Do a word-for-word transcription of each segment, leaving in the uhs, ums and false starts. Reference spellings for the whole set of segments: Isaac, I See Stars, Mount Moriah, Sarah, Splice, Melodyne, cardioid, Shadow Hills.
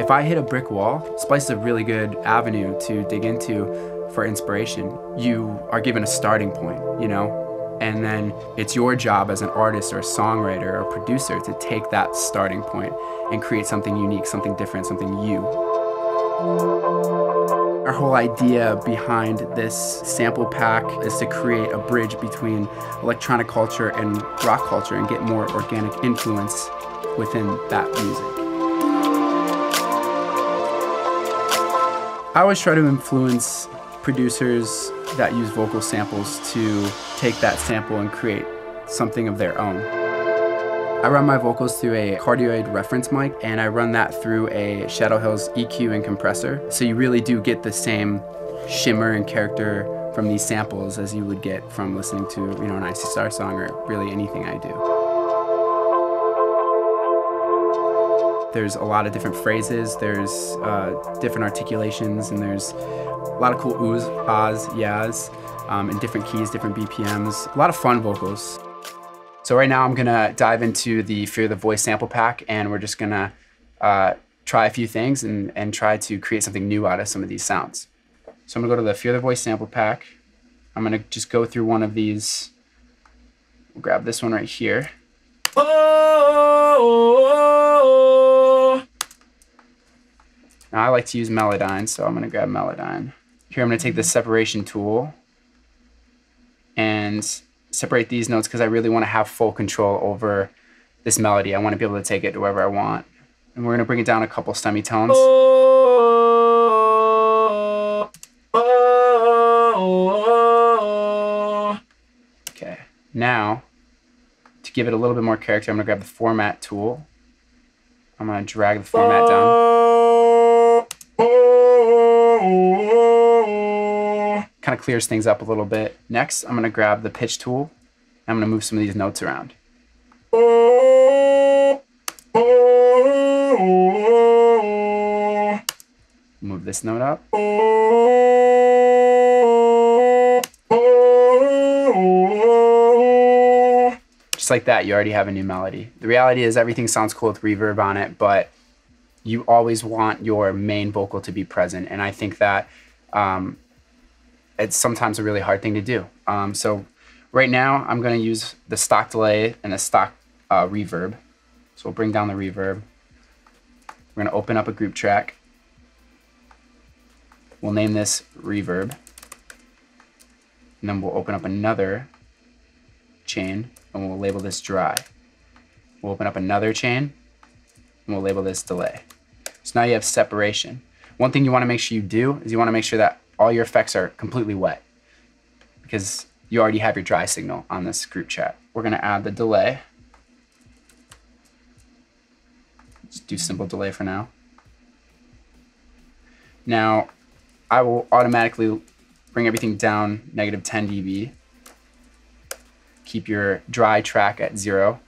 If I hit a brick wall, Splice is a really good avenue to dig into for inspiration. You are given a starting point, you know, and then it's your job as an artist or a songwriter or a producer to take that starting point and create something unique, something different, something you. Our whole idea behind this sample pack is to create a bridge between electronic culture and rock culture and get more organic influence within that music. I always try to influence producers that use vocal samples to take that sample and create something of their own. I run my vocals through a cardioid reference mic, and I run that through a Shadow Hills E Q and compressor. So you really do get the same shimmer and character from these samples as you would get from listening to, you know, an I See Stars song or really anything I do. There's a lot of different phrases, there's uh, different articulations, and there's a lot of cool oohs, ahs, yahs, um, in different keys, different B P Ms. A lot of fun vocals. So right now I'm gonna dive into the Fear the Voice sample pack, and we're just gonna uh, try a few things and, and try to create something new out of some of these sounds. So I'm gonna go to the Fear the Voice sample pack. I'm gonna just go through one of these. We'll grab this one right here. Now I like to use Melodyne, so I'm gonna grab Melodyne. Here I'm gonna take the separation tool and separate these notes because I really wanna have full control over this melody. I wanna be able to take it to wherever I want. And we're gonna bring it down a couple semitones. Okay, now to give it a little bit more character, I'm gonna grab the format tool. I'm gonna drag the format down. Kind of clears things up a little bit. Next, I'm gonna grab the pitch tool. I'm gonna move some of these notes around. Move this note up. Just like that, you already have a new melody. The reality is everything sounds cool with reverb on it, but you always want your main vocal to be present. And I think that um, it's sometimes a really hard thing to do. Um, so right now I'm gonna use the stock delay and the stock uh, reverb. So we'll bring down the reverb. We're gonna open up a group track. We'll name this reverb. And then we'll open up another chain and we'll label this dry. We'll open up another chain and we'll label this delay. So now you have separation. One thing you wanna make sure you do is you wanna make sure that all your effects are completely wet because you already have your dry signal on this group chat. We're gonna add the delay. Just do simple delay for now. Now, I will automatically bring everything down negative ten D B. Keep your dry track at zero.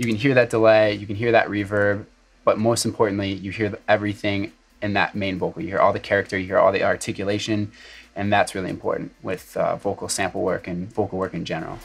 You can hear that delay, you can hear that reverb, but most importantly, you hear everything in that main vocal. You hear all the character, you hear all the articulation, and that's really important with uh, vocal sample work and vocal work in general.